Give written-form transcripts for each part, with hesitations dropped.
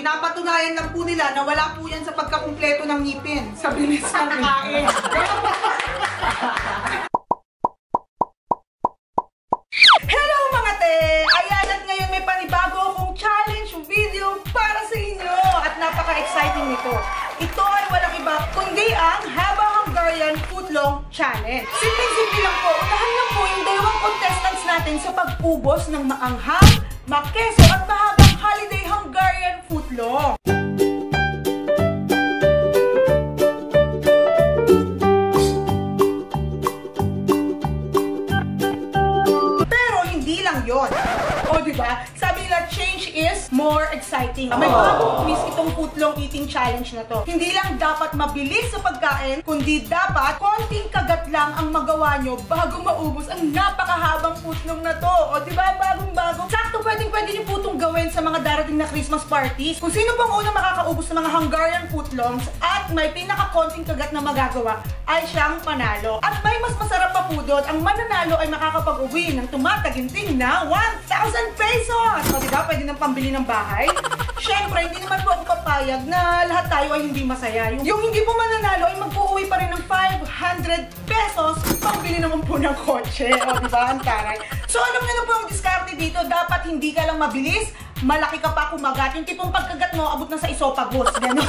pinapatunayan lang po nila na wala po yan sa pagkakumpleto ng ngipin. Sa bilis ng kain. Hello mga te! Ayan, at ngayon may panibago akong challenge video para sa inyo. At napaka-exciting nito. Ito ay walang iba kundi ang HABA Hungarian Footlong Challenge. Simple-simple lang po. Unahan lang po yung dalawang contestants natin sa pag-ubos ng maanghang, makeso at mahabang holiday Hungarian footlong. Pero hindi lang yun. O diba? Sabi nila, change is more exciting. May bagong twist itong footlong eating challenge na to. Hindi lang dapat mabilis sa pagkain, kundi dapat konting kagat lang ang magawa nyo bago maubos ang napakahabang footlong na to. O diba? Bagong-bago. Pwede niyo po itong gawin sa mga darating na Christmas parties. Kung sino pong unang makakaubos ng mga Hungarian footlongs at may pinakakonting kagat na magagawa ay siyang panalo. At may mas masarap pa po doon, ang mananalo ay makakapag-uwi ng tumataginting na 1,000 pesos! O diba, pwede nang pambili ng bahay. Siyempre, hindi naman po ako papayag na lahat tayo ay hindi masaya. Yung hindi po mananalo ay mag-uwi pa rin ng 500 pesos pambili naman po ng kotse. O diba, ang taray. So alam nyo na po ang diskarte dito, dapat hindi ka lang mabilis, malaki ka pa kumagat. Yung tipong pagkagat mo, abot na sa esophagus. Gano'n.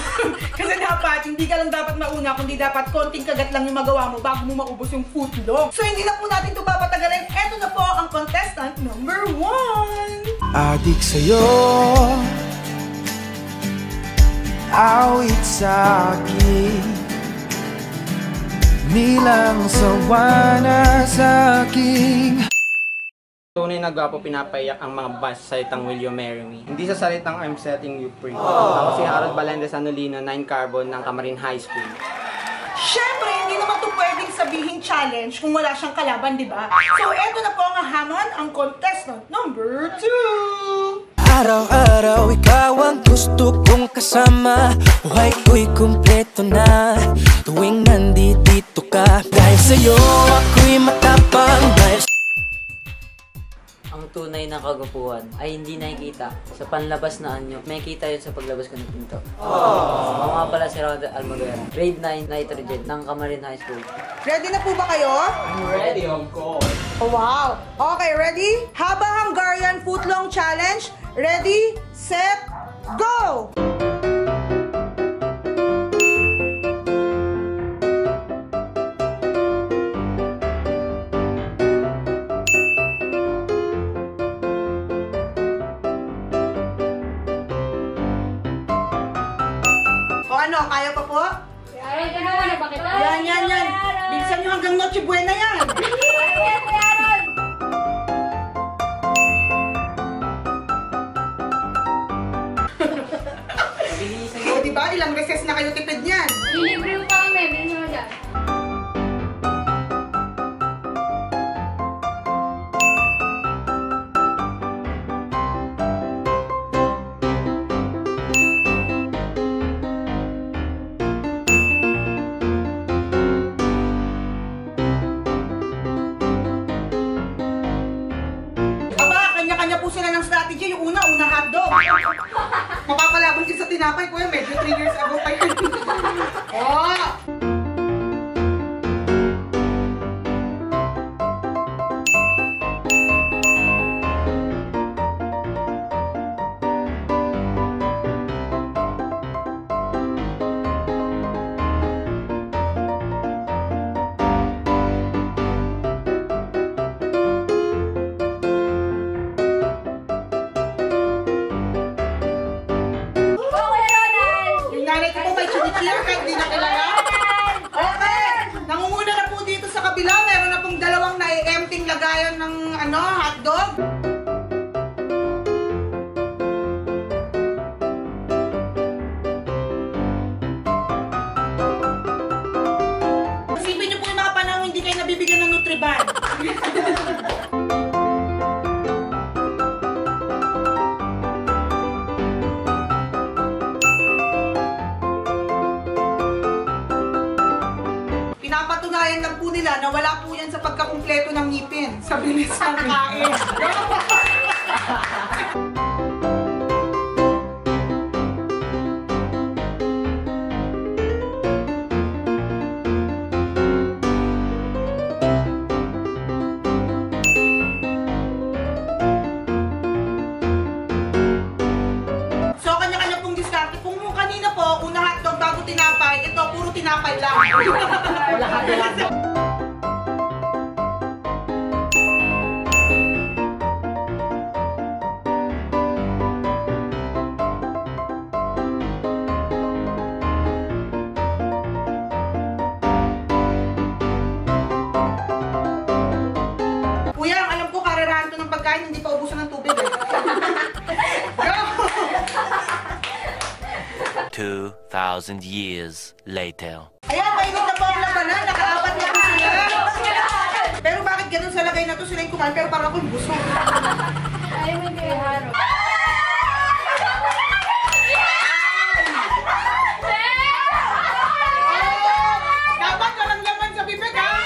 Kasi dapat, hindi ka lang dapat mauna, kundi dapat konting kagat lang yung magawa mo bago mo maubos yung footlong. So hindi na po natin ito papatagalin. Eto na po ang contestant number 1. Adik sa'yo, awit sa'kin, nilang sawa na sa'king. Tunay na gwapo, pinapaiyak ang mga bats sa salitang "Will you marry me?" Hindi sa salitang "I'm setting you free." Ako si Harold Valendez Anolino, 9 Carbon ng Camarin High School. Siyempre, hindi naman ito pwedeng sabihin challenge kung wala siyang kalaban, di ba? So, eto na po ang hamon, ang contestant number 2. Araw-araw, ikaw ang gusto kong kasama. Buhay ko'y kumpleto na tuwing nandito ka. Dahil sa'yo, ako'y matapang. Dahil ang tunay na kagupuan ay hindi nakikita sa panlabas na anyo. May kita yun sa paglabas ko ng pinto. Ako nga pala si Raul Almodel, grade 9 nitrogen ng Camarin High School. Ready na po ba kayo? I'm ready, of course. Oh, wow! Okay, ready? HABA Hungarian Footlong Challenge. Ready, set, go! Ano, kaya pa po? Aray ka naman, napakita. Yan. Bilisan nyo hanggang Noche Buena yan. O, diba? Ilang beses na kayo tipid niyan. Dilibre mo pa kami. Bilisan mo dyan. Mapapalabon din sa tinapay ko yun. Medyo 3 years ago pa yun. Oh! Pinapatunayan lang po nila na wala po yan sa pagkakumpleto ng ngipin. Sa bilis ng kain. Kung kanina po, una hotdog bago tinapay, ito puro tinapay lang. Wala hotdog. Hindi pa ubusan ng tubig eh. 2,000 years later. Ayan, mainit na po ang labanan. Nakaapat na po sila. Pero bakit ganun sa lagay na to sila yung kumain? Pero parang akong busog. Ayaw mo hindi haro. Dapat walang laman sa bibig ha?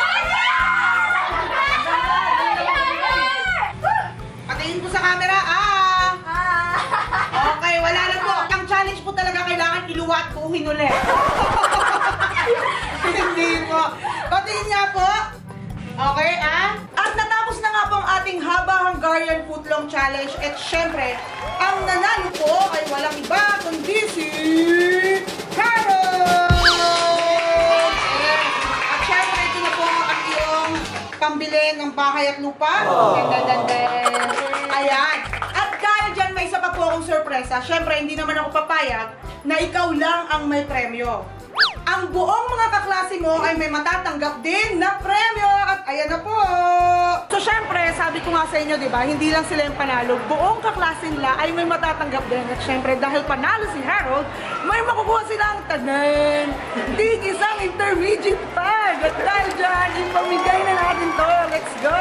Iluwat po, hinuli. Hindi po. Patiin nga po. Okay, ah? At natapos na nga po ang ating Haba Hungarian Footlong Challenge. At syempre, ang nanalo po ay walang iba kundi si Harold! Yes. At syempre, ito na po ang iyong pambili ng bahay at lupa. Ayan. At dahil dyan, may isa pa po akong surpresa. Syempre, hindi naman ako papayag na ikaw lang ang may premyo. Ang buong mga kaklase mo ay may matatanggap din na premyo. At ayan na po! So syempre, sabi ko nga sa inyo, di ba, hindi lang sila yung panalo. Buong kaklase nila ay may matatanggap din. At syempre, dahil panalo si Harold, may makukuha silang tanan! Tig isang intermediate bag! At dahil dyan, ipamigay na natin to! Let's go!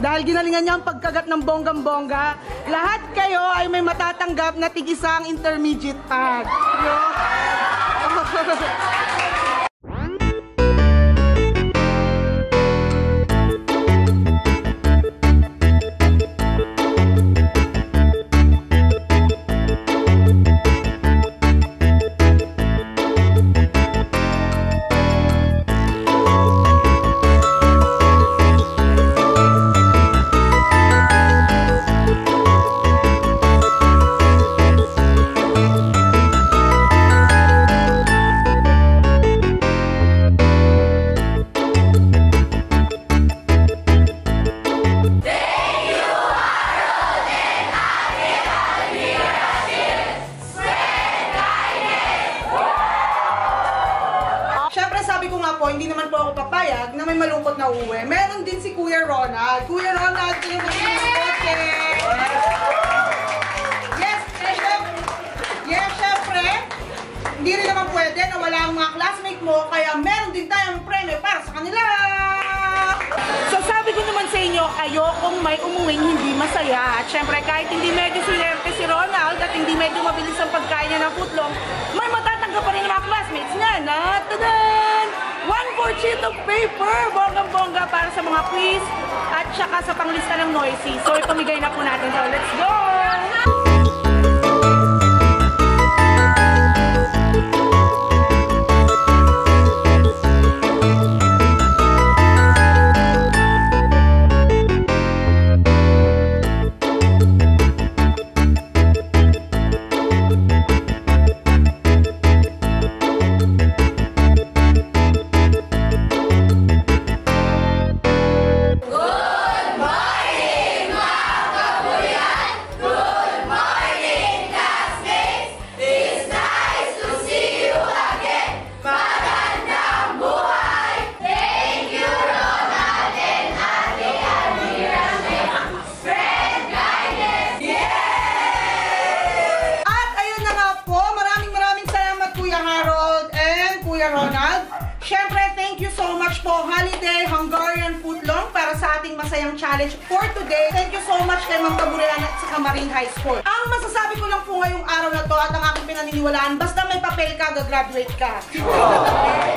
Dahil ginalingan niya ang pagkagat ng bonggam-bongga, lahat kayo ay may matatanggap na tig isang intermediate bag. Meron din si Kuya Ronald. Kuya Ronald, yung mag-iispote. Yes, syempre. Hindi rin naman pwede na wala ang mga classmate mo, kaya meron din tayong premyo para sa kanila. So sabi ko naman sa inyo, ayokong may umuwing hindi masaya. At syempre, kahit hindi medyo swerte si Ronald at hindi medyo mabilis ang pagkain niya ng footlong, may matatanggap pa rin ang mga classmates niya na tadan! 1/4 sheet of paper, bonggang-bongga para sa mga quiz at saka sa panglista ng noisy. So ipamigay na po natin. So let's go! For today, thank you so much kay Mang Taburena at sa Camarin High School. Ang masasabi ko lang po ngayong araw na to at ang aking pinaniniwalaan, basta may papel ka, gagraduate ka.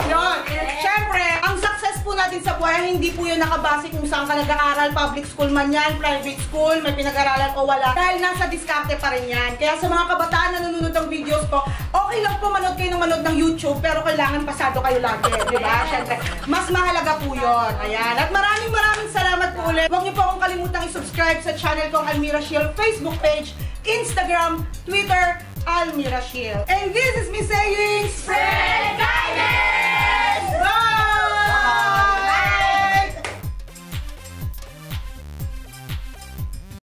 Yun. Siyempre, ang success po natin sa buhay, hindi po yun nakabase kung saan ka nag-aaral, public school man yan, private school, may pinag-aralan o wala. Dahil nasa diskarte pa rin yan. Kaya sa mga kabataan na nanonood ng videos ko, okay lang po manood kayo ng manood ng YouTube, pero kailangan pasado kayo lagi, di ba? Siyempre, mas mahalaga po yun. Ayan. At maraming salamat po ulit. Huwag niyo po akong kalimutang i-subscribe sa channel kong Almira Sheil Facebook page, Instagram, Twitter, Almira Sheil. And this is me saying, spread